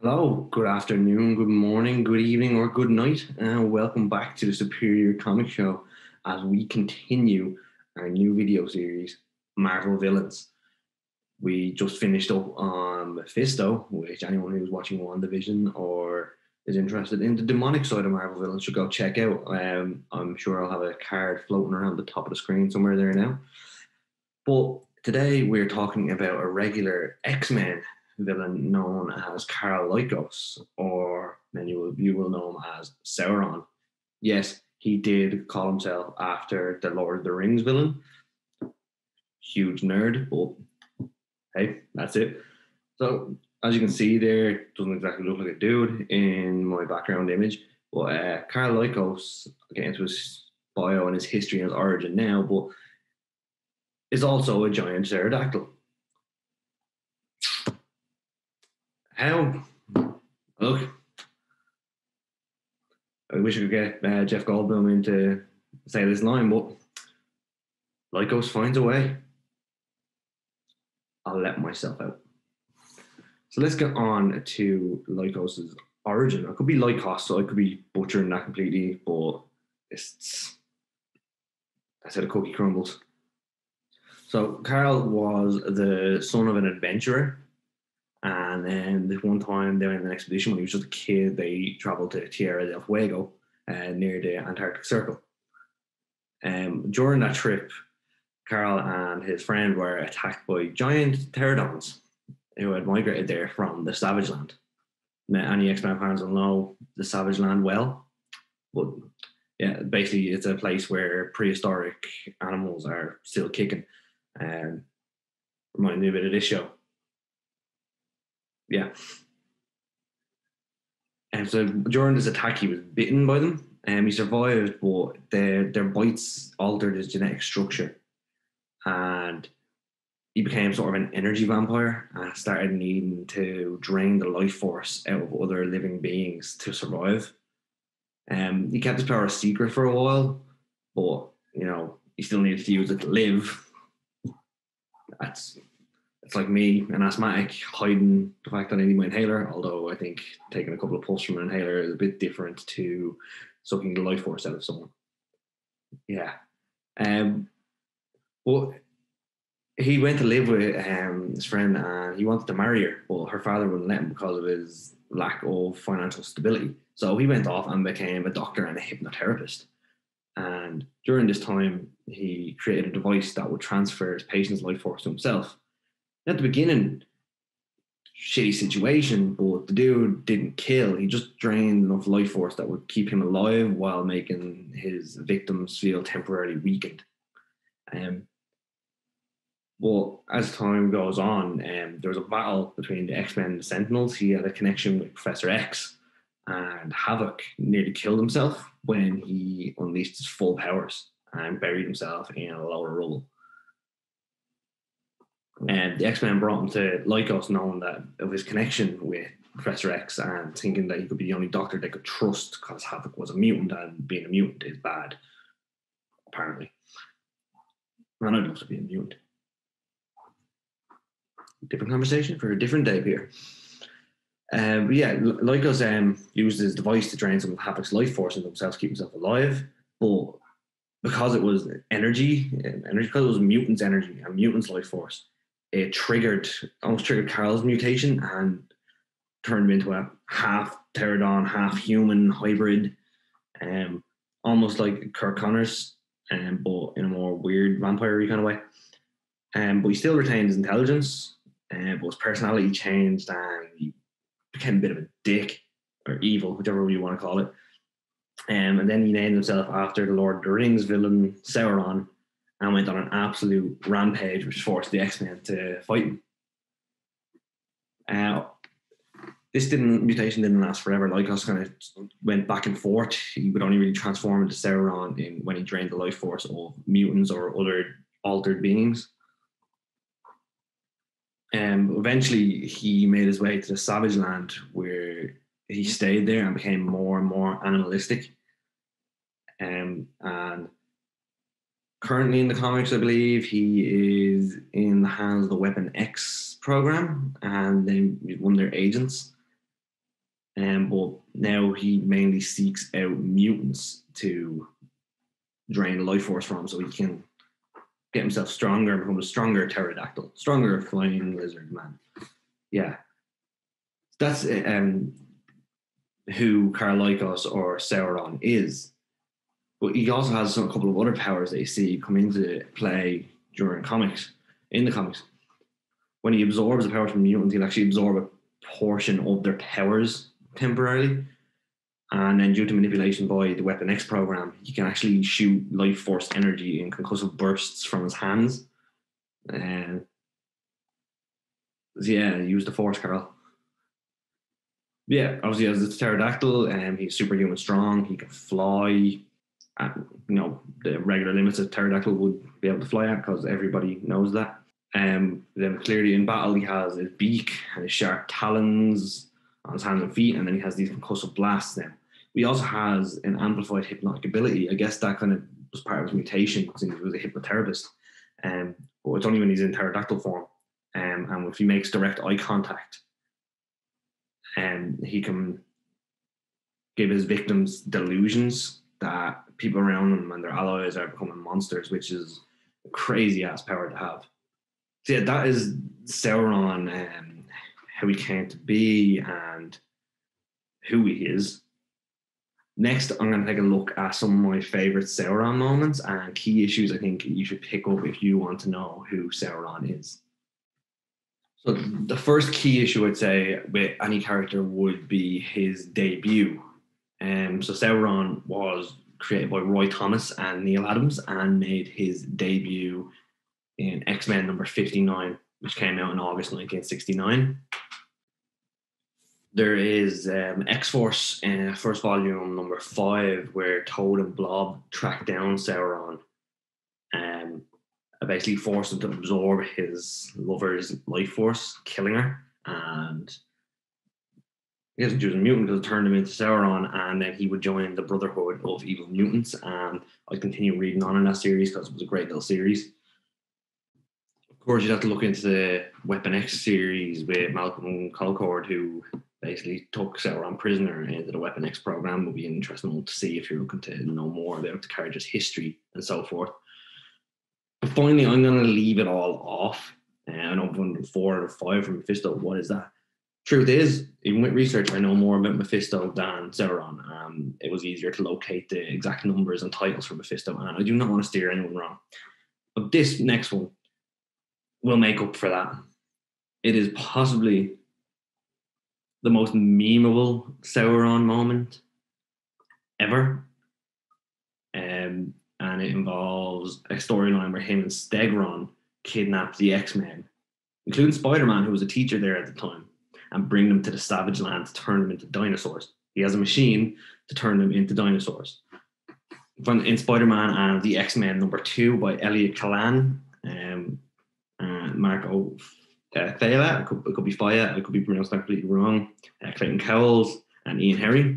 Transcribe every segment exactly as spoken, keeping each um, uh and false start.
Hello, good afternoon, good morning, good evening, or good night, and welcome back to the Superior Comic Show as we continue our new video series, Marvel Villains. We just finished up on Mephisto, which anyone who's watching WandaVision or is interested in the demonic side of Marvel Villains should go check out. Um, I'm sure I'll have a card floating around the top of the screen somewhere there now. But today we're talking about a regular X-Men villain known as Karl Lykos, or many of you will know him as Sauron. Yes, he did call himself after the Lord of the Rings villain. Huge nerd, but hey, that's it. So, as you can see there, doesn't exactly look like a dude in my background image, but uh, Karl Lykos, I'll get into his bio and his history and his origin now, but is also a giant pterodactyl. How? Look, I wish I could get uh, Jeff Goldblum in to say this line, but Lykos finds a way. I'll let myself out. So let's get on to Lykos' origin. It could be Lykos, so I could be butchering that completely, but it's, that's how the cookie crumbles. So Karl was the son of an adventurer. And then one time they went on an expedition when he was just a kid. They travelled to Tierra del Fuego uh, near the Antarctic Circle. Um, during that trip, Karl and his friend were attacked by giant pterodons who had migrated there from the Savage Land. Now, any X-Men fans will know the Savage Land well, but yeah, basically it's a place where prehistoric animals are still kicking. Um, remind me a bit of this show. Yeah. And so during this attack, he was bitten by them. And um, he survived, but their, their bites altered his genetic structure. And he became sort of an energy vampire and started needing to drain the life force out of other living beings to survive. Um, he kept his power a secret for a while, but, you know, he still needed to use it to live. That's... It's like me, an asthmatic, hiding the fact that I need my inhaler, although I think taking a couple of puffs from an inhaler is a bit different to sucking the life force out of someone. Yeah. Um, well, he went to live with um, his friend and he wanted to marry her. Well, her father wouldn't let him because of his lack of financial stability. So he went off and became a doctor and a hypnotherapist. And during this time, he created a device that would transfer his patient's life force to himself. At the beginning, shitty situation, but the dude didn't kill. He just drained enough life force that would keep him alive while making his victims feel temporarily weakened. Um, well, as time goes on, um, there was a battle between the X-Men and the Sentinels. He had a connection with Professor X, and Havok nearly killed himself when he unleashed his full powers and buried himself in a load of rubble. And um, the X-Men brought him to Lykos, knowing that of his connection with Professor X and thinking that he could be the only doctor they could trust because Havok was a mutant and being a mutant is bad, apparently. And I'd love to be a mutant. Different conversation for a different day here. Um, but yeah, Lykos um, used his device to drain some of Havok's life force in themselves, keep himself alive, but because it was energy, energy because it was mutants' energy and mutants' life force, it triggered, almost triggered Karl's mutation and turned him into a half pterodon, half human hybrid, um, almost like Curt Connors, um, but in a more weird vampire-y kind of way. Um, but he still retained his intelligence, uh, but his personality changed and he became a bit of a dick or evil, whichever you want to call it. Um, and then he named himself after the Lord of the Rings villain, Sauron, and went on an absolute rampage, which forced the X-Men to fight him. Uh, this didn't, mutation didn't last forever. Lykos kind of went back and forth. He would only really transform into Sauron in, when he drained the life force of mutants or other altered beings. Um, eventually, he made his way to the Savage Land, where he stayed there and became more and more animalistic. Um, and currently in the comics, I believe, he is in the hands of the Weapon X program, and then he's one of their agents. Um, but now he mainly seeks out mutants to drain the life force from, so he can get himself stronger and become a stronger pterodactyl, stronger flying lizard man. Yeah. That's um, who Karl Lykos or Sauron is. But he also has some, a couple of other powers that you see come into play during comics, in the comics. When he absorbs the power from mutants, he'll actually absorb a portion of their powers temporarily. And then due to manipulation by the Weapon X program, he can actually shoot life force energy in concussive bursts from his hands. And uh, yeah, use the force, Karl. Yeah, obviously as a pterodactyl, um, he's superhuman strong, he can fly. At, you know, the regular limits of pterodactyl would be able to fly at, because everybody knows that. Um, then clearly in battle he has his beak and his sharp talons on his hands and feet, and then he has these concussive blasts now. He also has an amplified hypnotic ability. I guess that kind of was part of his mutation, since he was a hypnotherapist. Um, but it's only when he's in pterodactyl form. Um, and if he makes direct eye contact, um, he can give his victims delusions that people around them and their allies are becoming monsters, which is a crazy ass power to have. So yeah, that is Sauron, um, how he came to be and who he is. Next, I'm going to take a look at some of my favourite Sauron moments and key issues I think you should pick up if you want to know who Sauron is. So the first key issue I'd say with any character would be his debut. Um, so Sauron was created by Roy Thomas and Neal Adams and made his debut in X-Men number fifty-nine, which came out in August nineteen sixty-nine. There is um, X-Force, uh, first volume number five, where Toad and Blob track down Sauron and basically force him to absorb his lover's life force, killing her, and he doesn't choose a mutant because it turned him into Sauron, and then he would join the Brotherhood of Evil Mutants. And I'd continue reading on in that series because it was a great little series. Of course, you'd have to look into the Weapon X series with Malcolm Colcord, who basically took Sauron prisoner into the Weapon X program. It would be interesting to see if you're looking to know more about the character's history and so forth. But finally, I'm going to leave it all off. And I know I've four out of five from Mephisto. What is that? Truth is, even with research, I know more about Mephisto than Sauron. Um, it was easier to locate the exact numbers and titles for Mephisto, and I do not want to steer anyone wrong. But this next one will make up for that. It is possibly the most memeable Sauron moment ever. Um, and it involves a storyline where him and Stegron kidnap the X-Men, including Spider-Man, who was a teacher there at the time, and bring them to the Savage Land to turn them into dinosaurs. He has a machine to turn them into dinosaurs. In Spider-Man and the X-Men number two by Elliot Callan um, and Marco Thela, it could, it could be Fire, it could be pronounced completely wrong, uh, Clayton Cowles and Ian Harry.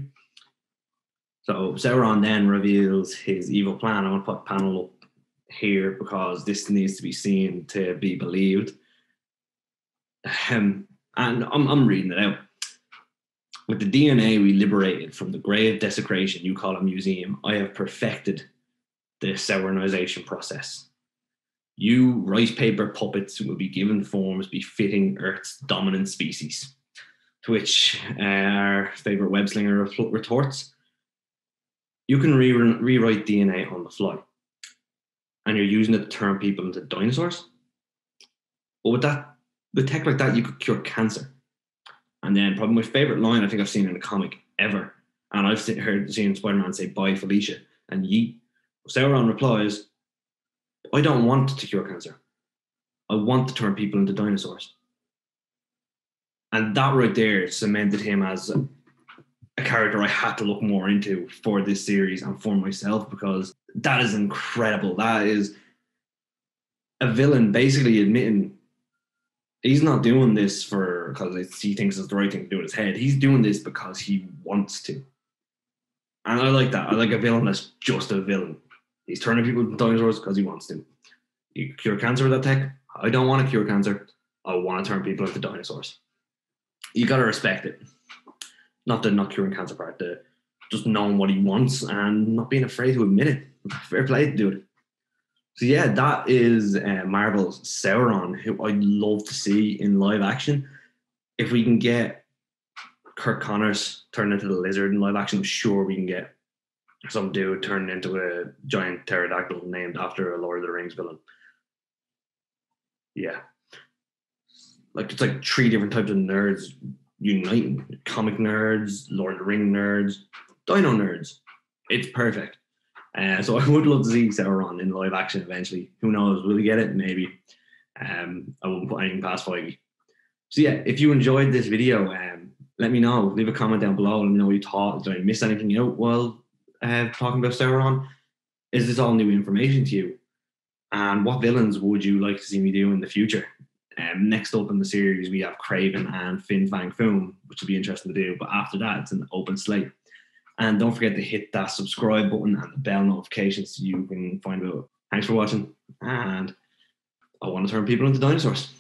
So Sauron then reveals his evil plan. I'm going to put a panel up here because this needs to be seen to be believed. Um, And I'm, I'm reading it out. With the D N A we liberated from the grave desecration you call a museum, I have perfected the Sauronization process. You, rice paper puppets, will be given forms befitting Earth's dominant species. To which uh, our favourite webslinger retorts, you can re- rewrite D N A on the fly. And you're using it to turn people into dinosaurs? But with that, with tech like that, you could cure cancer. And then probably my favourite line I think I've seen in a comic ever, and I've heard seen Spider-Man say, bye, Felicia, and yeet. Sauron replies, I don't want to cure cancer. I want to turn people into dinosaurs. And that right there cemented him as a character I had to look more into for this series and for myself, because that is incredible. That is a villain basically admitting he's not doing this for because he thinks it's the right thing to do in his head. He's doing this because he wants to. And I like that. I like a villain that's just a villain. He's turning people into dinosaurs because he wants to. You cure cancer with that tech? I don't want to cure cancer. I want to turn people into dinosaurs. You got to respect it. Not the not curing cancer part, the just knowing what he wants and not being afraid to admit it. Fair play to do it. So yeah, that is uh, Marvel's Sauron, who I'd love to see in live action. If we can get Curt Connors turned into the lizard in live action, I'm sure we can get some dude turned into a giant pterodactyl named after a Lord of the Rings villain. Yeah. Like, it's like three different types of nerds uniting. Comic nerds, Lord of the Ring nerds, dino nerds. It's perfect. Uh, so I would love to see Sauron in live action eventually. Who knows? Will we get it? Maybe. Um, I won't put anything past Feige. So yeah, if you enjoyed this video, um, let me know. Leave a comment down below. Let me know what you thought. Did I miss anything out while uh, talking about Sauron? Is this all new information to you? And what villains would you like to see me do in the future? Um, next up in the series, we have Kraven and Fin Fang Foom, which will be interesting to do. But after that, it's an open slate. And don't forget to hit that subscribe button and the bell notifications so you can find out. Thanks for watching. And I want to turn people into dinosaurs.